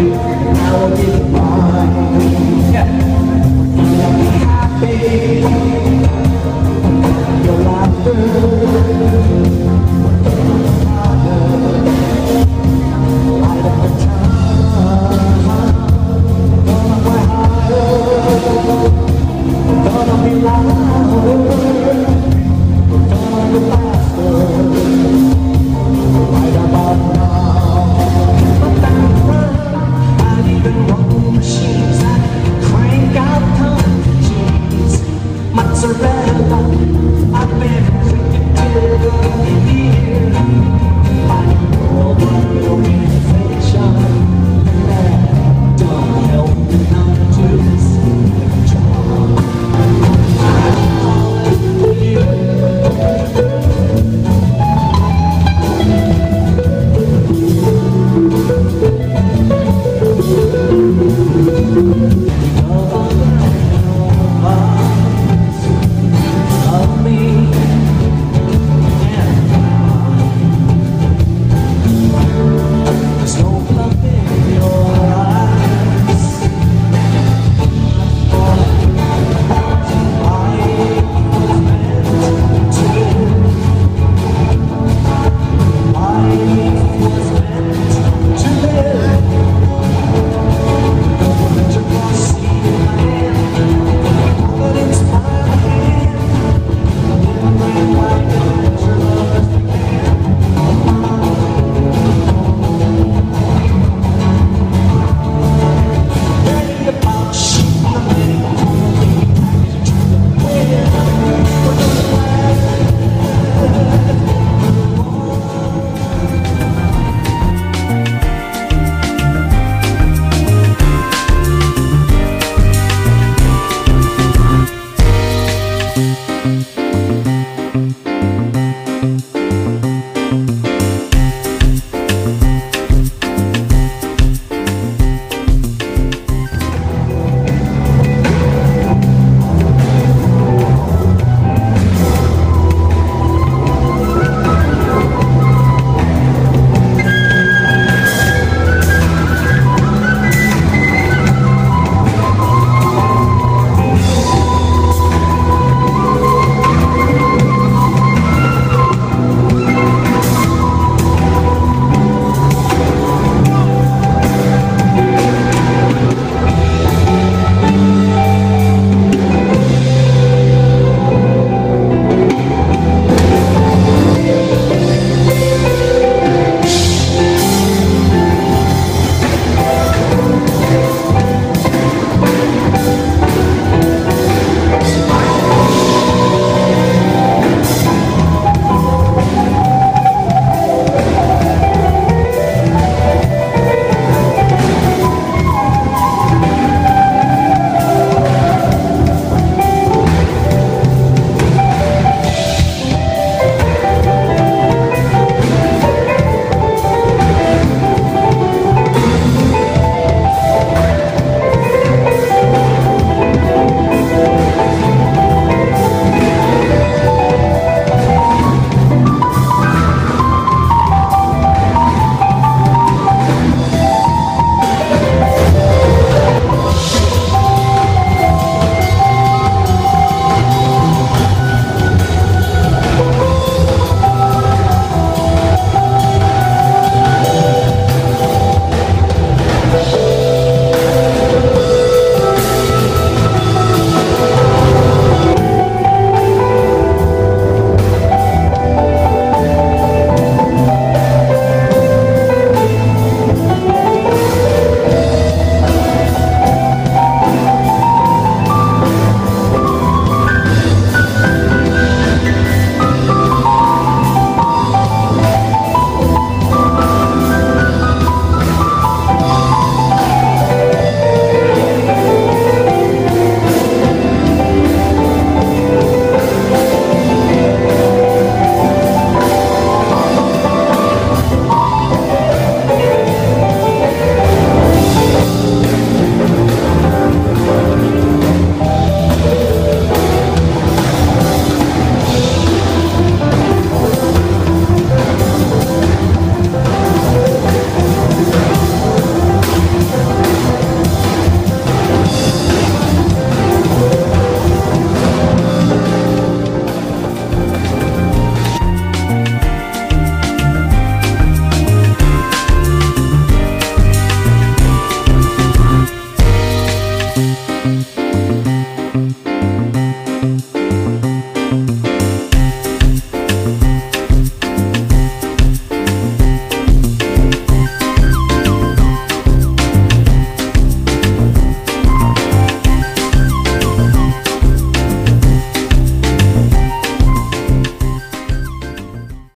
I'll give